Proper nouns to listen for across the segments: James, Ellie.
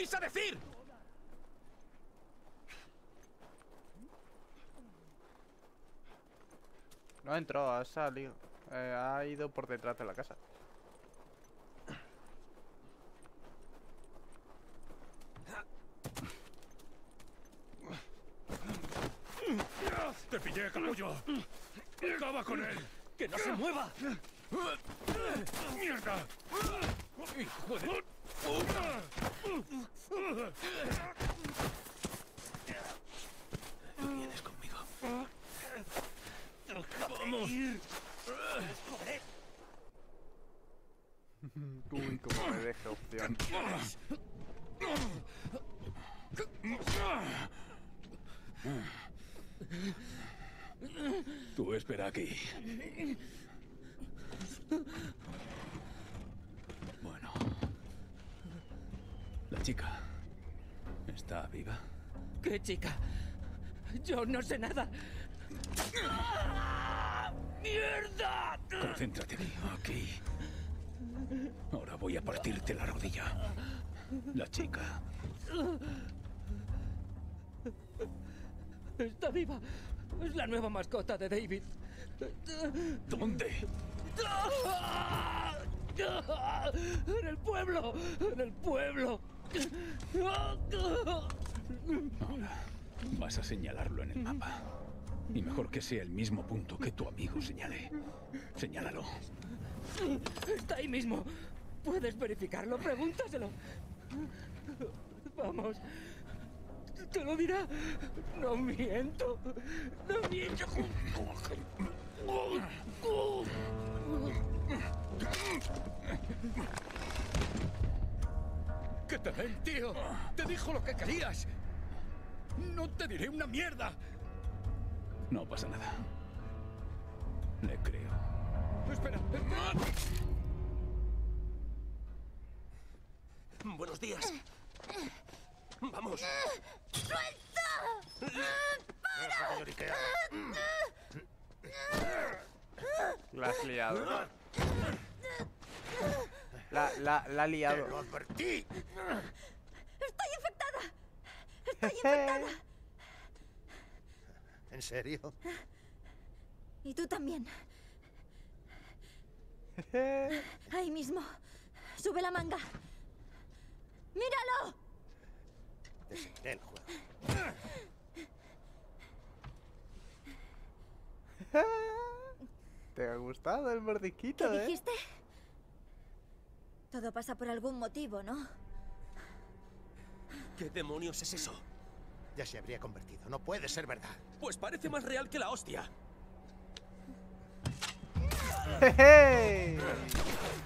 vais a decir? No entró, ha salido. Ha ido por detrás de la casa. ¡Te pillé, capullo! ¡Acaba con él! ¡Que no se mueva! ¡Mierda! ¡Hijo de puta! ¿Vienes conmigo? ¡Vamos! Uy, como me deja opción. Tú espera aquí. Bueno. La chica. ¿Está viva? ¿Qué chica? Yo no sé nada. ¡Ah! ¡Mierda! Concéntrate aquí. Ahora voy a partirte la rodilla. La chica. Está viva. Es la nueva mascota de David. ¿Dónde? ¡En el pueblo! ¡En el pueblo! Ahora vas a señalarlo en el mapa. Y mejor que sea el mismo punto que tu amigo señale. Señálalo. Está ahí mismo. ¿Puedes verificarlo? Pregúntaselo. Vamos. Te lo dirá. No miento. No miento. ¡Que te den, tío! ¡Te dijo lo que querías! ¡No te diré una mierda! No pasa nada. Le creo. ¡Espera! Buenos días. ¡Vamos! ¡Suelta! ¡Para! La has liado. La ha liado. ¡Te lo advertí! ¡Estoy infectada! ¡Estoy infectada! ¿En serio? Y tú también. Ahí mismo. Sube la manga. ¡Míralo! Desenté el juego. ¿Te ha gustado el mordiquito, ¿Qué dijiste? Todo pasa por algún motivo, ¿no? ¿Qué demonios es eso? Ya se habría convertido. No puede ser verdad. Pues parece más real que la hostia.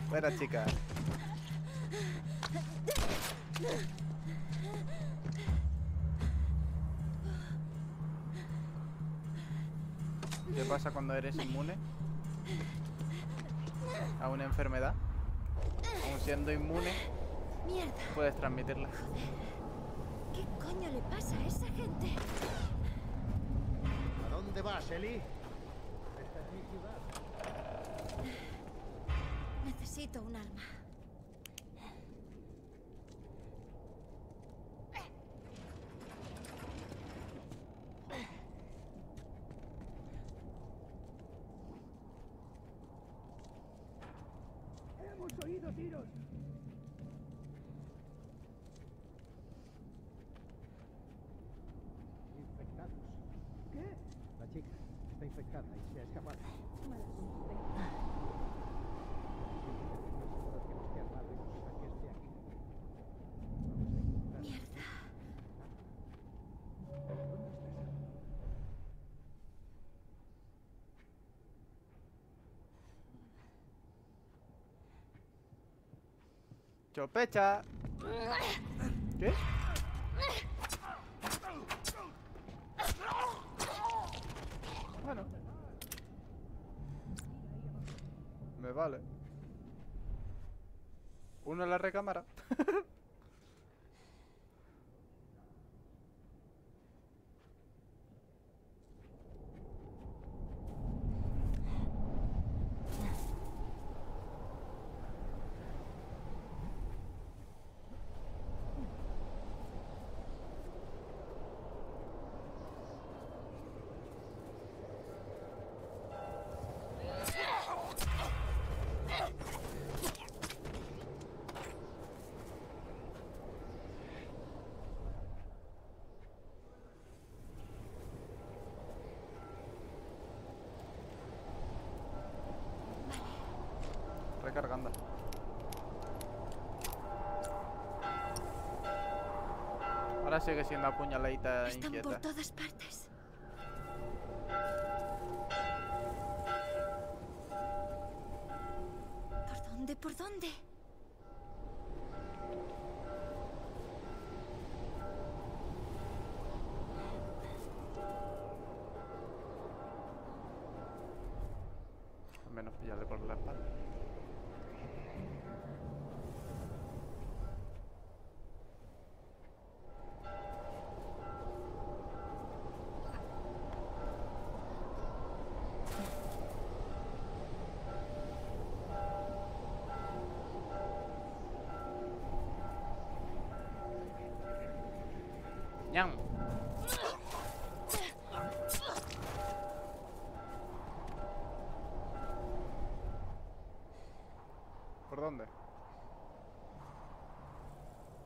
Buena chica. ¿Qué pasa cuando eres inmune a una enfermedad? Aún siendo inmune, puedes transmitirla. ¿Qué coño le pasa a esa gente? ¿A dónde vas, Ellie? Esta es mi ciudad. Necesito un arma. Tiros. Infectados. ¿Qué? La chica está infectada y se ha escapado. Chopecha. ¿Qué? Bueno. Me vale. Uno en la recámara. cargando. Ahora sigue siendo apuñaladita inquieta. Están por todas partes. ¿Por dónde? ¿Por dónde? Menos pillarle por la espalda. ¡Ñam! ¿Por dónde?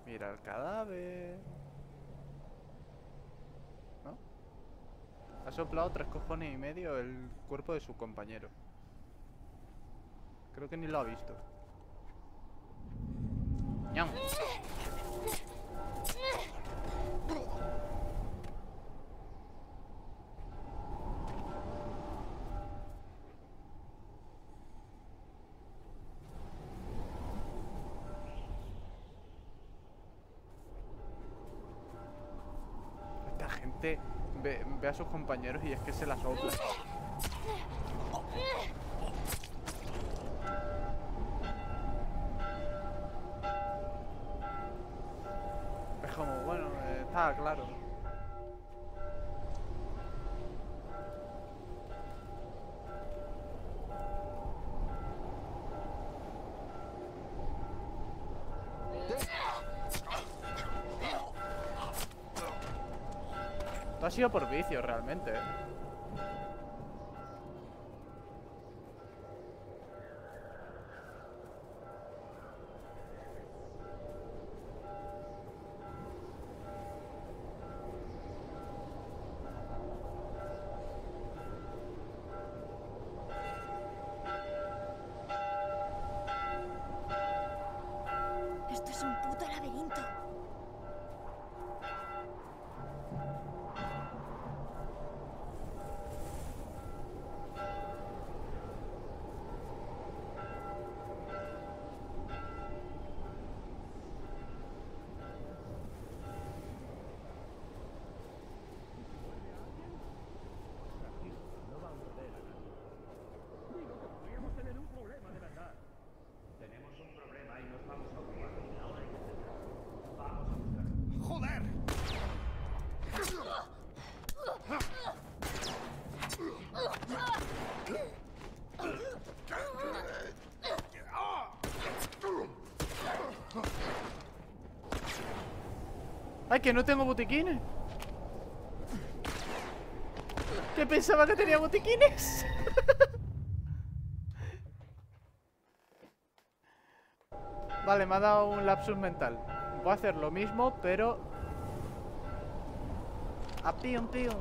Mira el cadáver. ¿No? Ha soplado 3,5 cojones el cuerpo de su compañero. Creo que ni lo ha visto. ¡Ñam! Gente ve a sus compañeros y es que se las sopla. Es como, bueno, está claro. Ha sido por vicio realmente. Esto es un puto laberinto. ¡Ay, que no tengo botiquines! ¿Qué pensaba que tenía botiquines? Vale, me ha dado un lapsus mental. Voy a hacer lo mismo, pero... ¡A pium, pium!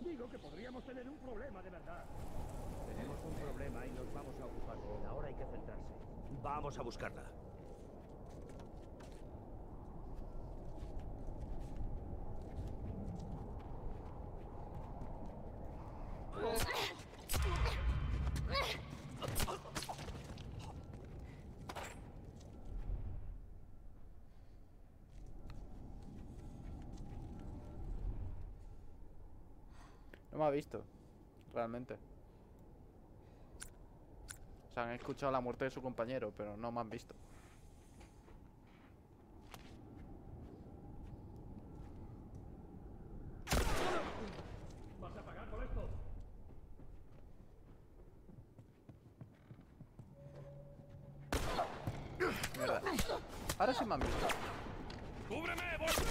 Digo que podríamos tener un problema de verdad. Tenemos un problema y nos vamos a ocupar. Ahora hay que centrarse. Vamos a buscarla. No me ha visto, realmente. O sea, han escuchado la muerte de su compañero, pero no me han visto. ¿Vas a pagar por esto? Mierda. Ahora sí me han visto. ¡Cúbreme, vos!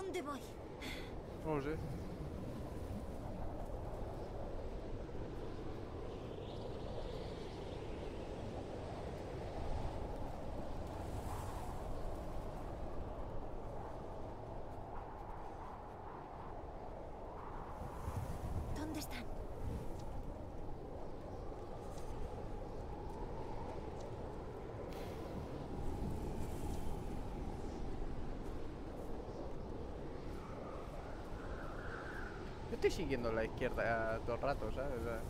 ¿Dónde voy? No lo sé. ¿Dónde están? Yo estoy siguiendo la izquierda todo el rato, ¿sabes? O sea...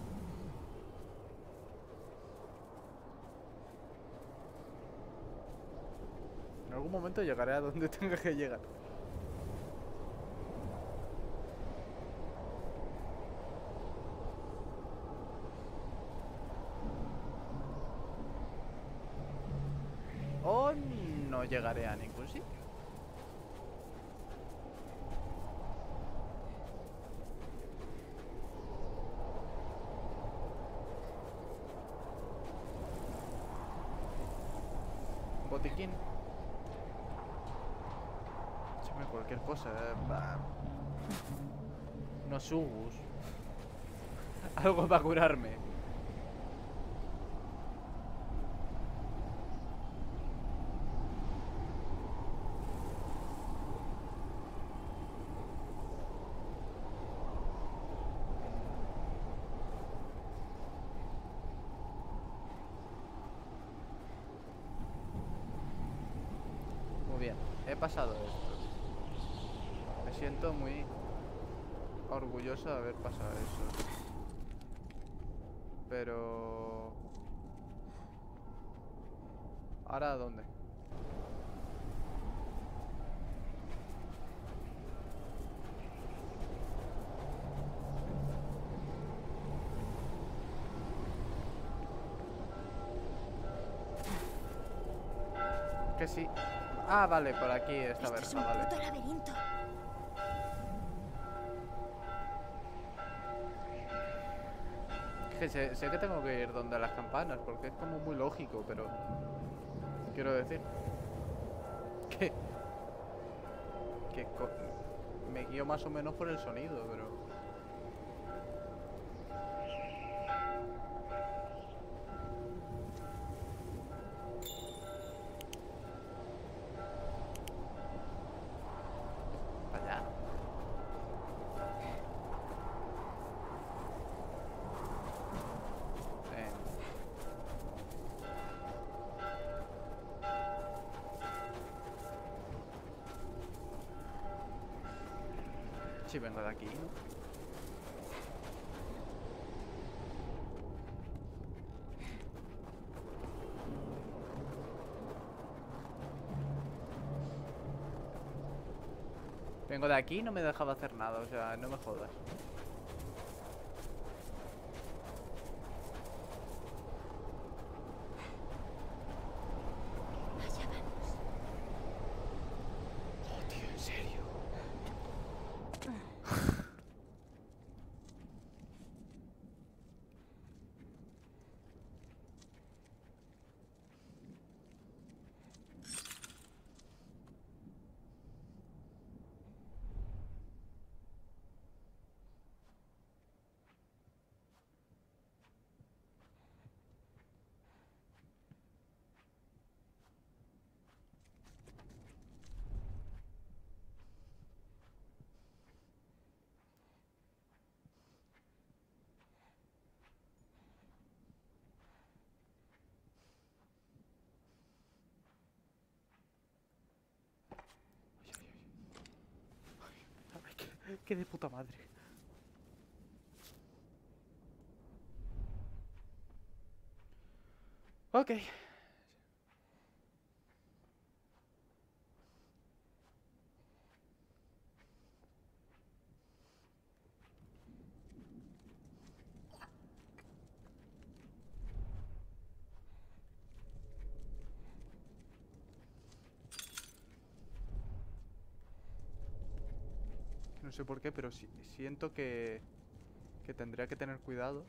en algún momento llegaré a donde tenga que llegar. O no llegaré a ningún sitio. Botiquín. Échame cualquier cosa. No subus. Algo para curarme. He pasado esto. Me siento muy orgulloso de haber pasado eso. Pero... ¿ahora dónde? Que sí. Ah, vale, por aquí esta vez. Vale. Puto laberinto. Es que sé que tengo que ir donde las campanas, porque es como muy lógico, pero... quiero decir... Que me guío más o menos por el sonido, pero... si vengo de aquí, vengo de aquí, no me dejaba hacer nada, o sea, no me jodas. ¡Qué de puta madre! Ok. No sé por qué, pero siento que tendría que tener cuidado.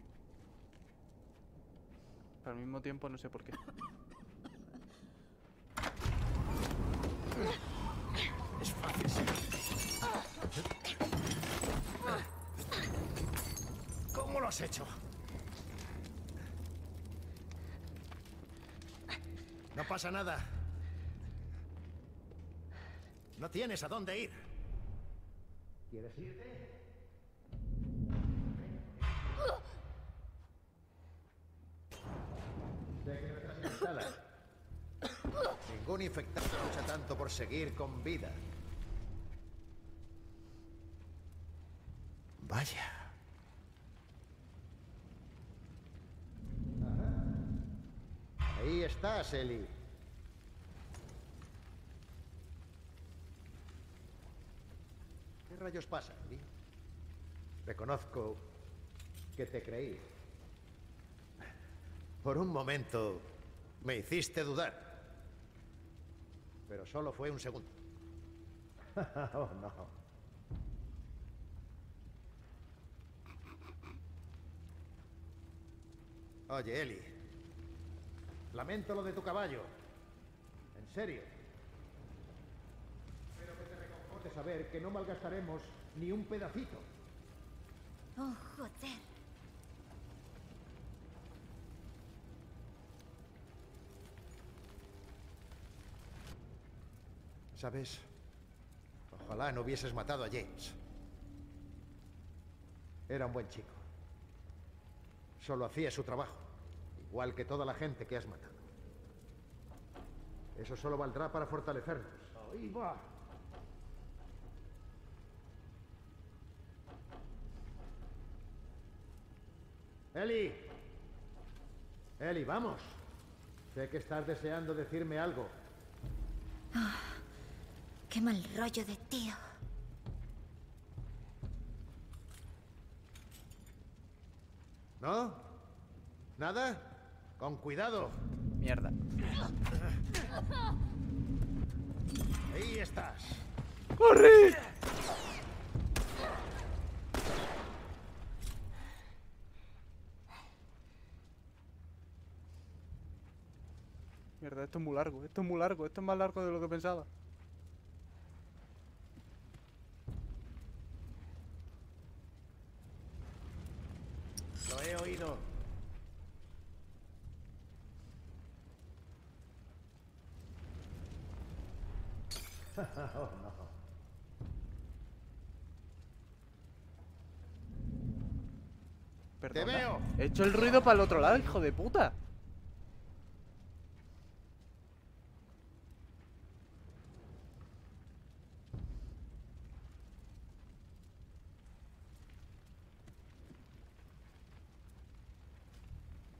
Pero al mismo tiempo no sé por qué. Es fácil. lo has hecho? No pasa nada. No tienes a dónde ir. ¿Quieres irte? Sé que no estás infectada. Ningún infectado lucha tanto por seguir con vida. Vaya. Ahí estás, Ellie. ¿Qué rayos pasa, Ellie? Reconozco que te creí. Por un momento me hiciste dudar. Pero solo fue un segundo. Oh, no. Oye, Ellie. Lamento lo de tu caballo. En serio. Espero que te reconforte saber que no malgastaremos ni un pedacito. Oh, joder. ¿Sabes? Ojalá no hubieses matado a James. Era un buen chico. Solo hacía su trabajo. Igual que toda la gente que has matado. Eso solo valdrá para fortalecernos. ¡Ahí va! ¡Ellie! ¡Ellie, vamos! Sé que estás deseando decirme algo. Oh, ¡qué mal rollo de tío! ¿No? ¿Nada? ¡Con cuidado! Mierda. Ahí estás. ¡Corre! Mierda, esto es muy largo, esto es muy largo, esto es más largo de lo que pensaba. Lo he oído. Oh, no. Perdona. ¡Te veo! He hecho el ruido para el otro lado, hijo de puta.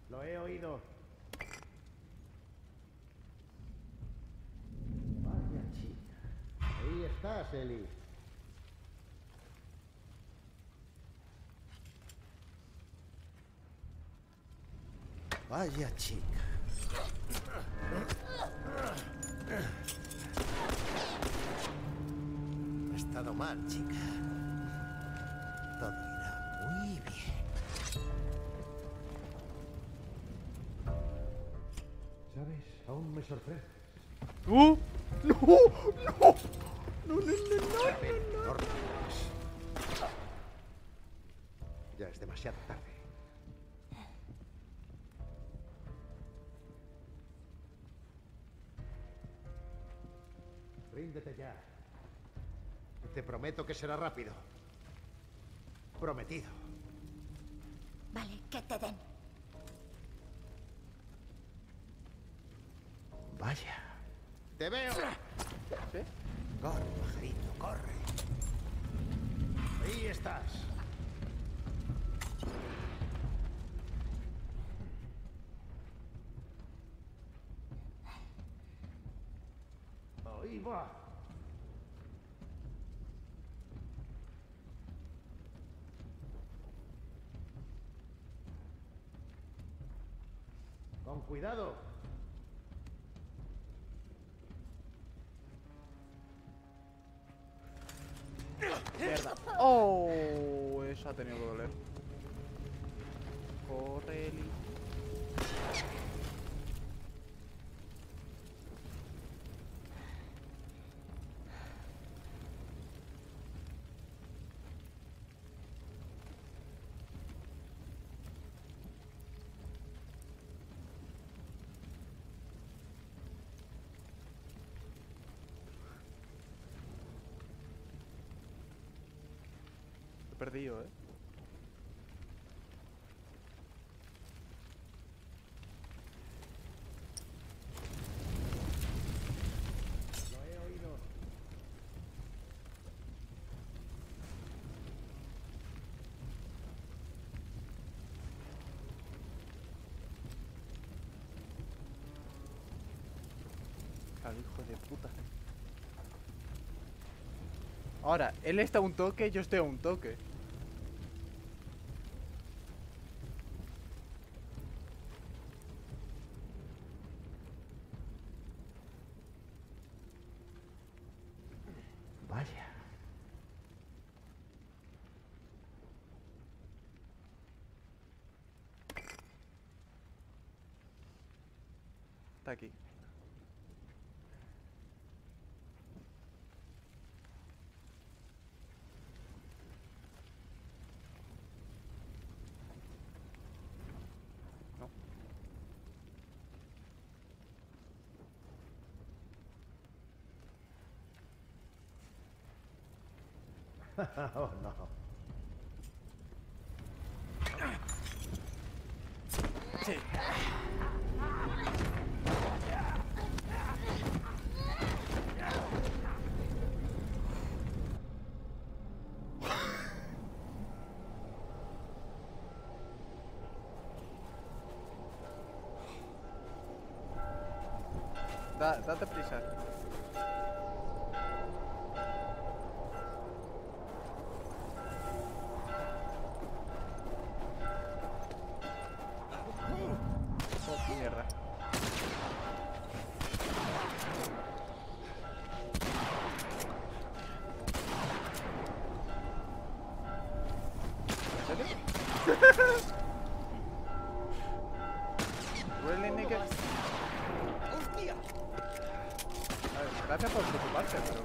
Lo he oído. Ahí estás, Ellie. Vaya chica. Ha estado mal, chica. Todo irá muy bien. ¿Sabes? Aún me sorprende. ¡Uh! ¡No! ¡No! No. Ya es demasiado tarde. Ríndete ya. Te prometo que será rápido. Prometido. Vale, que te den. Vaya. Te veo. ¿Sí? Corre, pajarito, corre. Ahí estás. Ahí va. Con cuidado. Mierda. Oh, eso ha tenido que doler. Corre, Ellie. perdido, ¿eh? Al hijo de puta. Ahora, él está a un toque, yo estoy a un toque. Vaya. Está aquí. Oh, no. Sí. Date prisa. Really, nigga. Hostia. Gracias por preocuparse, pero...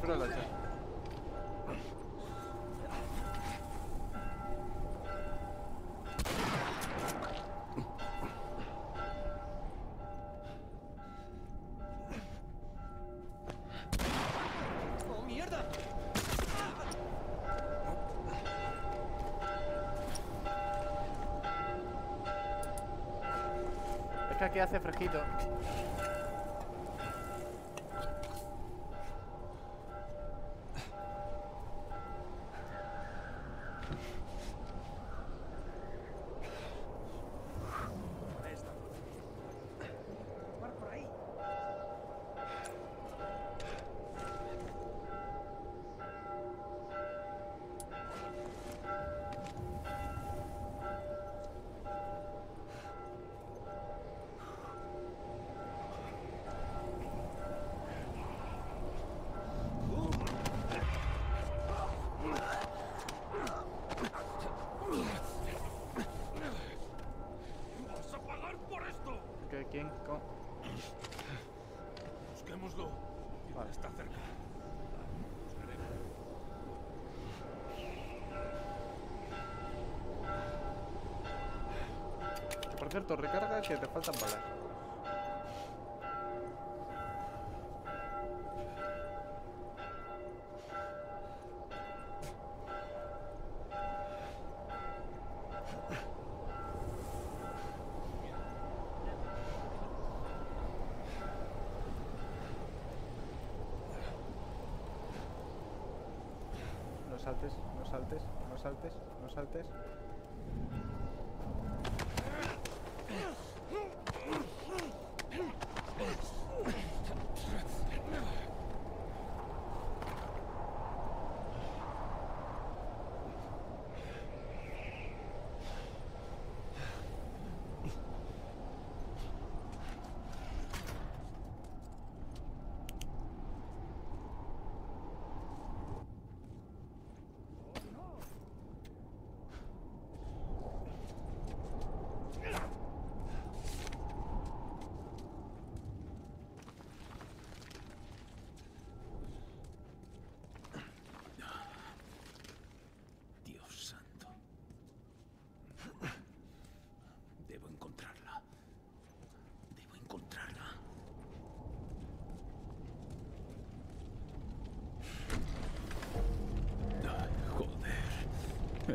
Pero la chica. Aquí hace fresquito. ¿Quién? ¿Cómo? Busquémoslo. Vale. Está cerca. Buscaré. Por cierto, recarga que te faltan balas. No saltes, no saltes, no saltes, no saltes.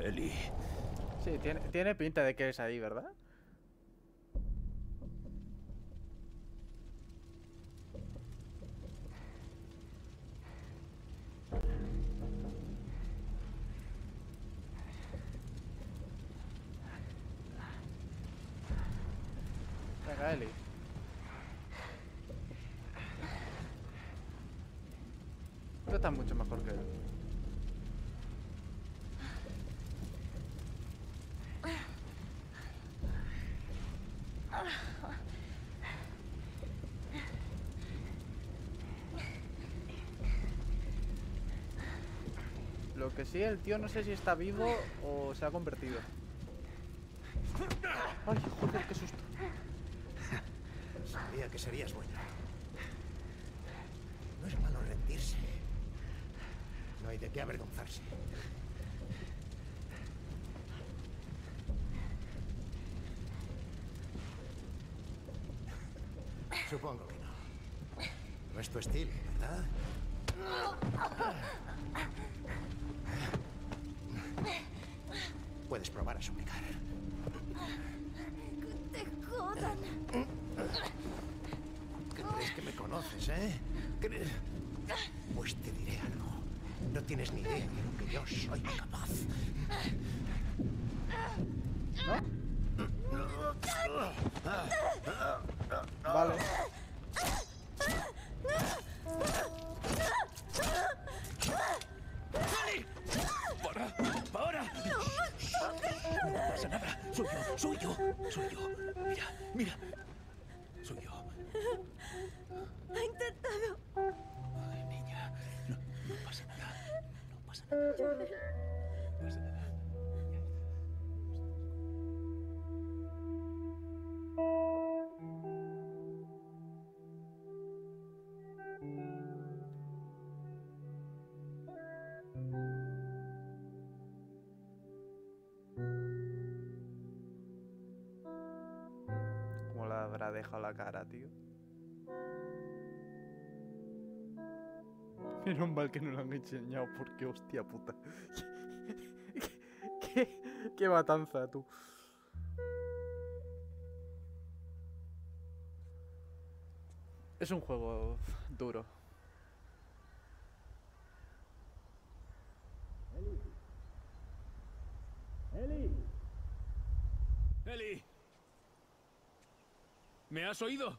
Ellie. Sí, tiene pinta de que es ahí, ¿verdad? Venga, Ellie. Tú estás mucho mejor que él. Lo que sí, el tío no sé si está vivo o se ha convertido. Ay, joder, qué susto. Sabía que serías buena. No es malo rendirse. No hay de qué avergonzarse. Supongo que no. No es tu estilo, ¿verdad? Puedes probar a suplicar. ¡Que te jodan! ¿Crees que me conoces, eh? Pues te diré algo. No tienes ni idea de lo que yo soy capaz. ¿No? Vale. Soy yo. Mira. Soy yo. Ha intentado. Ay, niña. No pasa nada. Habrá dejado la cara, tío. Menos mal que no lo han enseñado, porque hostia puta. Qué matanza, tú. Es un juego duro. Ellie. ¿Me has oído?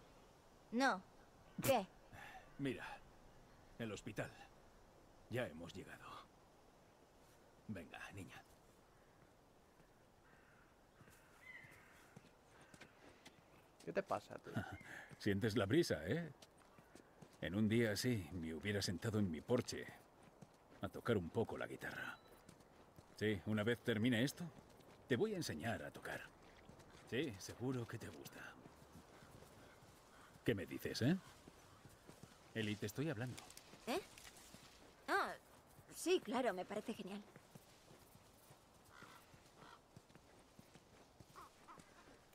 No. ¿Qué? Mira, el hospital. Ya hemos llegado. Venga, niña. ¿Qué te pasa, tú? Sientes la brisa, ¿eh? En un día así me hubiera sentado en mi porche a tocar un poco la guitarra. Sí, una vez termine esto, te voy a enseñar a tocar. Sí, seguro que te gusta. ¿Qué me dices, eh? Ellie, te estoy hablando. ¿Eh? Ah, sí, claro, me parece genial.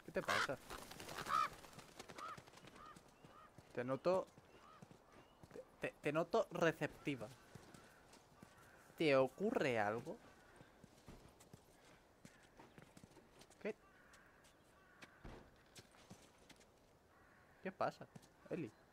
¿Qué te pasa? Te noto... Te noto receptiva. ¿Te ocurre algo? ¿Qué pasa, Ellie?